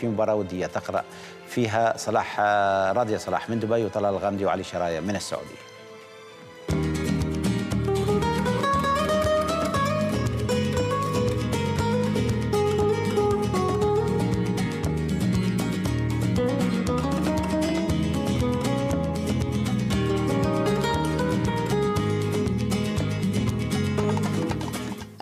في مباراة ودية تقرأ فيها صلاح راضية صلاح من دبي وطلال الغامدي وعلي شراية من السعودية.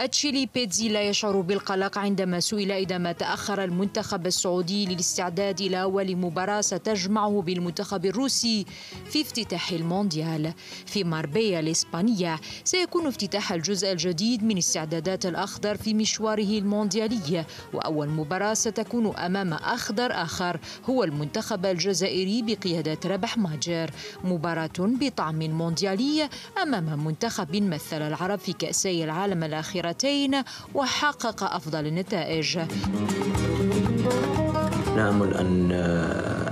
أتشيلي بيتزي لا يشعر بالقلق عندما سئل إذا ما تأخر المنتخب السعودي للاستعداد إلى أول مباراة ستجمعه بالمنتخب الروسي في افتتاح المونديال في ماربيا الإسبانية. سيكون افتتاح الجزء الجديد من استعدادات الأخضر في مشواره المونديالي، وأول مباراة ستكون أمام أخضر آخر هو المنتخب الجزائري بقيادة رابح ماجر، مباراة بطعم مونديالي أمام منتخب مثل العرب في كأسي العالم الأخيرة وحقق أفضل النتائج. نأمل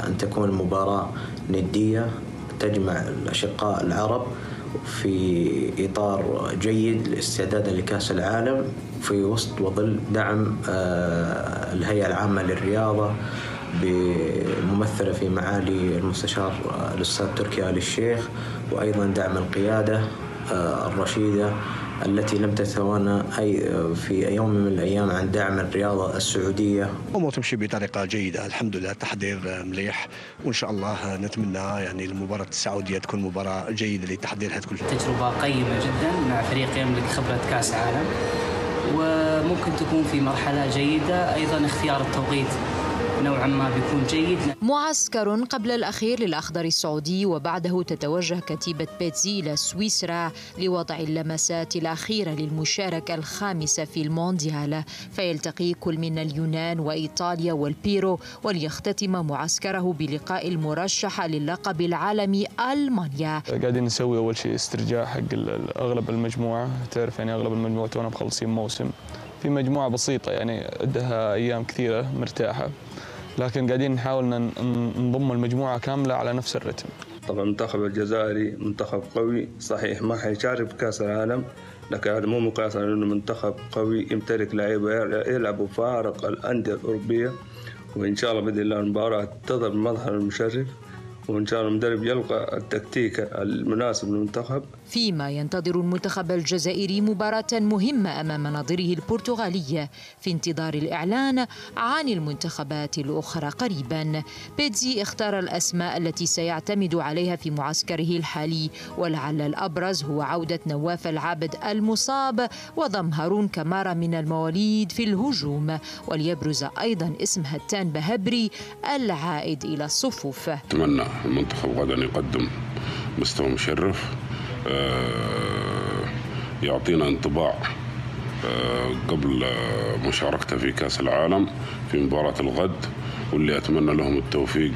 أن تكون المباراة ندية تجمع الأشقاء العرب في إطار جيد للاستعداد لكأس العالم في وسط وظل دعم الهيئة العامة للرياضة بممثلة في معالي المستشار الأستاذ تركي آل الشيخ، وأيضا دعم القيادة الرشيدة التي لم تتوانى في يوم من الأيام عن دعم الرياضة السعودية. الأمور تمشي بطريقة جيدة الحمد لله، التحضير مليح، وإن شاء الله نتمنى يعني المباراة السعودية تكون مباراة جيدة لتحضيرها. تكون تجربة قيمة جدا مع فريق يملك خبرة كأس عالم، وممكن تكون في مرحلة جيدة. أيضا اختيار التوقيت نوعا ما بيكون جيد. معسكر قبل الأخير للأخضر السعودي، وبعده تتوجه كتيبة بيتزي إلى سويسرا لوضع اللمسات الأخيرة للمشاركة الخامسة في المونديال، فيلتقي كل من اليونان وإيطاليا والبيرو، وليختتم معسكره بلقاء المرشحة للقب العالمي ألمانيا. قاعدين نسوي أول شيء استرجاع حق أغلب المجموعة، تعرف يعني أغلب المجموعة تونا مخلصين موسم، في مجموعة بسيطة يعني عندها أيام كثيرة مرتاحة، لكن قاعدين نحاول نضم المجموعة كاملة على نفس الرتم. طبعا المنتخب الجزائري منتخب قوي صحيح، ما حيشارك بكأس العالم، لكن هذا مو مقاس لأنه منتخب قوي يمتلك لاعيبة يلعبوا فارق الأندية الأوروبية، وإن شاء الله بإذن الله المباراة تظهر بمظهر المشرف، وإن شاء الله المدرب يلقى التكتيك المناسب للمنتخب. فيما ينتظر المنتخب الجزائري مباراة مهمة أمام نظيره البرتغالية في انتظار الإعلان عن المنتخبات الأخرى قريبا. بيتزي اختار الأسماء التي سيعتمد عليها في معسكره الحالي، ولعل الأبرز هو عودة نواف العبد المصاب وضم هارون كماره من المواليد في الهجوم، وليبرز أيضا اسم هتان بهبري العائد إلى الصفوف. أتمنى المنتخب غدا يقدم مستوى مشرف، يعطينا انطباع قبل مشاركته في كأس العالم في مباراة الغد، واللي أتمنى لهم التوفيق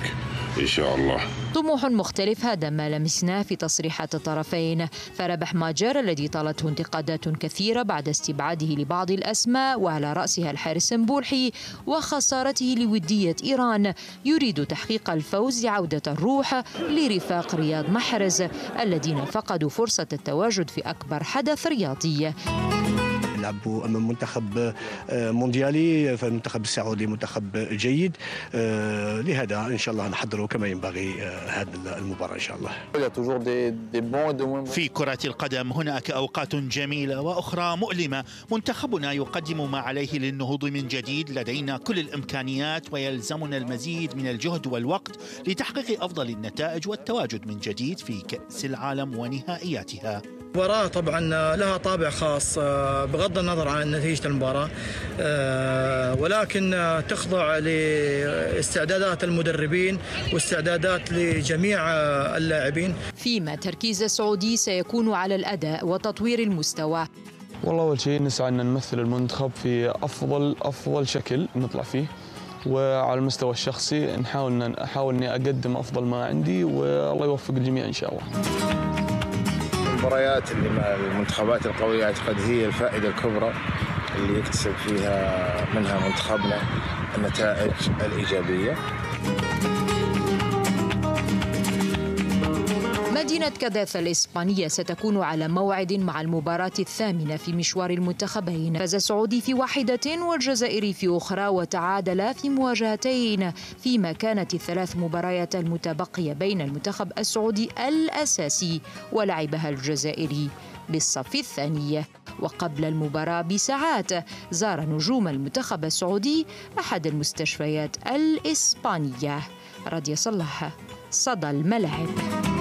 إن شاء الله. طموح مختلف هذا ما لمسناه في تصريحات الطرفين، فرابح ماجر الذي طالته انتقادات كثيرة بعد استبعاده لبعض الأسماء وعلى رأسها الحارس بولحي وخسارته لودية إيران، يريد تحقيق الفوز لعودة الروح لرفاق رياض محرز الذين فقدوا فرصة التواجد في أكبر حدث رياضي. يلعبوا أمام منتخب مونديالي، فالمنتخب السعودي منتخب جيد، لهذا إن شاء الله نحضره كما ينبغي هذا المباراة إن شاء الله. في كرة القدم هناك أوقات جميلة وأخرى مؤلمة، منتخبنا يقدم ما عليه للنهوض من جديد، لدينا كل الإمكانيات ويلزمنا المزيد من الجهد والوقت لتحقيق أفضل النتائج والتواجد من جديد في كأس العالم ونهائياتها. المباراة طبعا لها طابع خاص بغض النظر عن نتيجة المباراة، ولكن تخضع لاستعدادات المدربين واستعدادات لجميع اللاعبين. فيما تركيز السعودي سيكون على الأداء وتطوير المستوى. والله أول شيء نسعى أن نمثل المنتخب في أفضل شكل نطلع فيه، وعلى المستوى الشخصي نحاول أني أقدم أفضل ما عندي، والله يوفق الجميع إن شاء الله. المباريات اللي مع المنتخبات القوية أعتقد هي الفائدة الكبرى اللي يكتسب فيها منها منتخبنا النتائج الإيجابية. مدينة كاديث الإسبانية ستكون على موعد مع المباراة الثامنة في مشوار المنتخبين. فاز السعودي في واحدة والجزائري في أخرى وتعادلا في مواجهتين، فيما كانت الثلاث مباريات المتبقية بين المنتخب السعودي الأساسي ولعبها الجزائري بالصف الثاني. وقبل المباراة بساعات زار نجوم المنتخب السعودي أحد المستشفيات الإسبانية. راضية صلاح، صدى الملاعب.